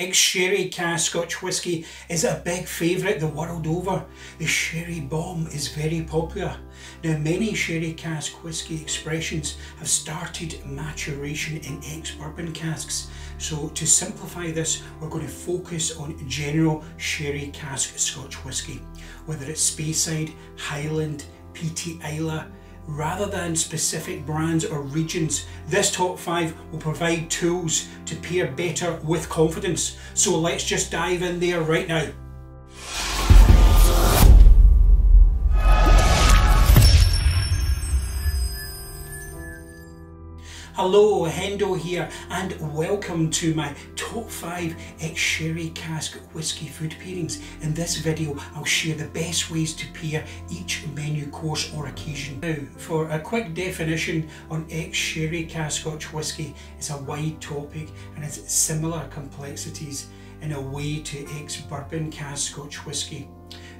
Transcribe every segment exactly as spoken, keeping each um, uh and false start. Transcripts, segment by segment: Its sherry cask Scotch whisky is a big favourite the world over. The sherry bomb is very popular. Now, many sherry cask whisky expressions have started maturation in ex-bourbon casks. So to simplify this, we're going to focus on general sherry cask Scotch whisky, whether it's Speyside, Highland, P T Isla, rather than specific brands or regions. This top five will provide tools to pair better with confidence. So let's just dive in there right now. Hello, Hendo here, and welcome to my top five ex-sherry cask whisky food pairings. In this video, I'll share the best ways to pair each menu course or occasion. Now, for a quick definition on ex-sherry cask Scotch whisky, it's a wide topic and has similar complexities in a way to ex-bourbon cask Scotch whisky.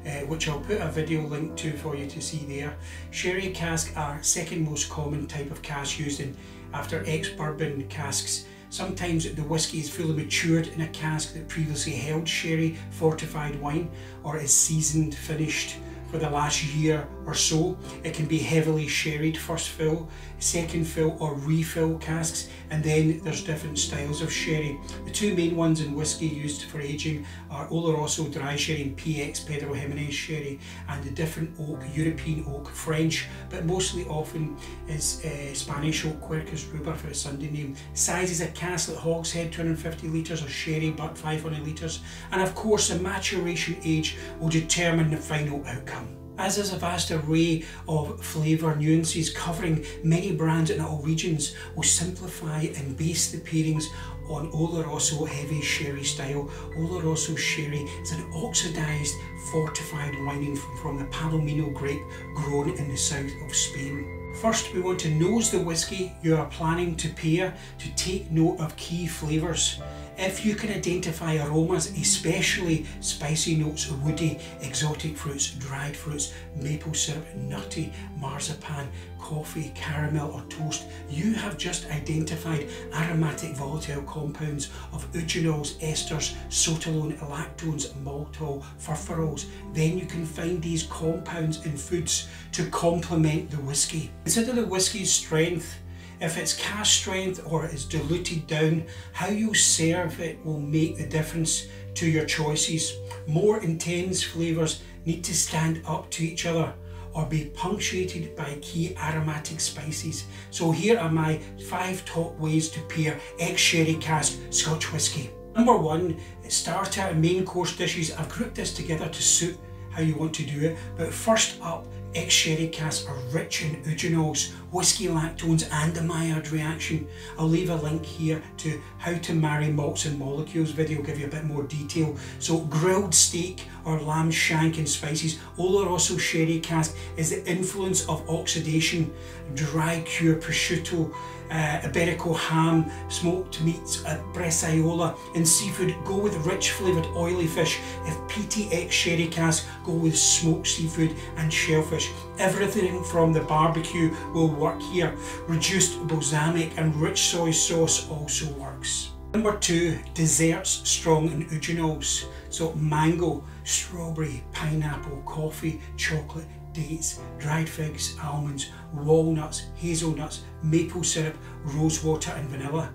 Uh, which I'll put a video link to for you to see there. Sherry casks are second most common type of cask used in after ex-bourbon casks. Sometimes the whisky is fully matured in a cask that previously held sherry fortified wine or is seasoned finished for the last year or so. It can be heavily sherried first fill, second fill or refill casks, and then there's different styles of sherry. The two main ones in whisky used for aging are Oloroso dry sherry and P X Pedro Ximenez sherry, and the different oak, European oak, French, but mostly often is uh, Spanish oak, Quercus Ruber for its Sunday name. Size is a cask like Hogshead, two hundred fifty litres, or sherry, but five hundred litres, and of course the maturation age will determine the final outcome. As there's a vast array of flavour nuances covering many brands in all regions, we'll simplify and base the pairings on Oloroso heavy sherry style. Oloroso sherry is an oxidised fortified wine from the Palomino grape grown in the south of Spain. First, we want to nose the whisky you are planning to pair to take note of key flavours. If you can identify aromas, especially spicy notes, woody, exotic fruits, dried fruits, maple syrup, nutty, marzipan, coffee, caramel or toast, you have just identified aromatic volatile compounds of eugenol, esters, sotalone, lactones, maltol, furfurols. Then you can find these compounds in foods to complement the whisky. Consider the whisky's strength. If it's cask strength or it's diluted down, how you serve it will make the difference to your choices. More intense flavours need to stand up to each other or be punctuated by key aromatic spices. So here are my five top ways to pair ex-sherry cask Scotch whisky. Number one, starter and main course dishes. I've grouped this together to suit how you want to do it, but first up, ex-sherry casks are rich in eugenols, whisky lactones and the Maillard reaction. I'll leave a link here to how to marry malts and molecules video, give you a bit more detail. So grilled steak or lamb shank and spices, Oloroso sherry cask is the influence of oxidation, dry cure prosciutto, uh, Iberico ham, smoked meats at Bresaola, and seafood. Go with rich flavoured oily fish. If P T X sherry cask, go with smoked seafood and shellfish. Everything from the barbecue will work here. Reduced balsamic and rich soy sauce also works. Number two, desserts strong in eugenol. So mango, strawberry, pineapple, coffee, chocolate, dates, dried figs, almonds, walnuts, hazelnuts, maple syrup, rosewater and vanilla.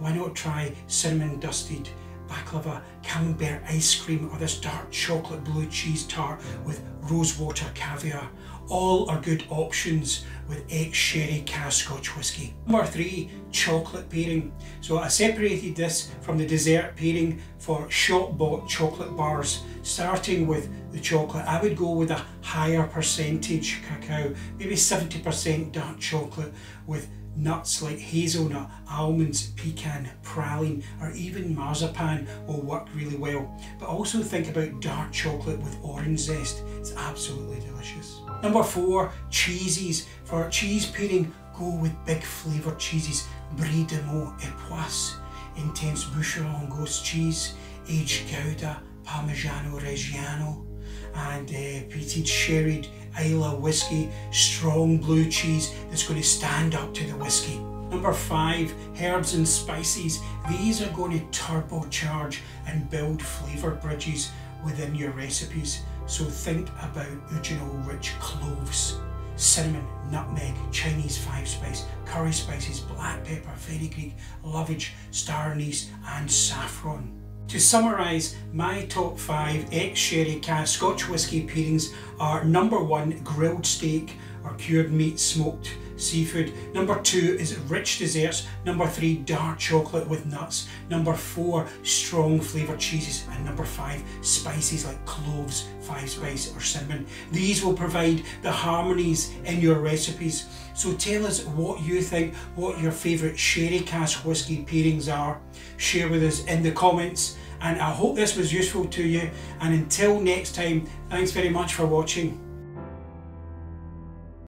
Why not try cinnamon dusted baklava, camembert ice cream, or this dark chocolate blue cheese tart with rosewater caviar. All are good options with ex-sherry cask Scotch whisky. Number three, chocolate pairing. So I separated this from the dessert pairing for shop-bought chocolate bars. Starting with the chocolate, I would go with a higher percentage cacao, maybe seventy percent dark chocolate with nuts like hazelnut, almonds, pecan, praline or even marzipan will work really well. But also think about dark chocolate with orange zest. It's absolutely delicious. Number four, cheeses. For cheese pairing, go with big flavoured cheeses. Brie de Meaux, Epoisse, intense Boucheron ghost cheese, aged Gouda, Parmigiano Reggiano, and uh, peated sherried Isla whisky, strong blue cheese that's going to stand up to the whisky. Number five, herbs and spices. These are going to turbocharge and build flavour bridges within your recipes. So think about original rich cloves, cinnamon, nutmeg, Chinese five spice, curry spices, black pepper, fenugreek, lovage, star anise and saffron. To summarise, my top five ex-sherry cask Scotch whisky pairings are number one, grilled steak or cured meat, smoked seafood. Number two is rich desserts. Number three, dark chocolate with nuts. Number four, strong flavoured cheeses. And number five, spices like cloves, five spice or cinnamon. These will provide the harmonies in your recipes. So tell us what you think, what your favourite sherry cask whisky pairings are. Share with us in the comments. And I hope this was useful to you. And until next time, thanks very much for watching.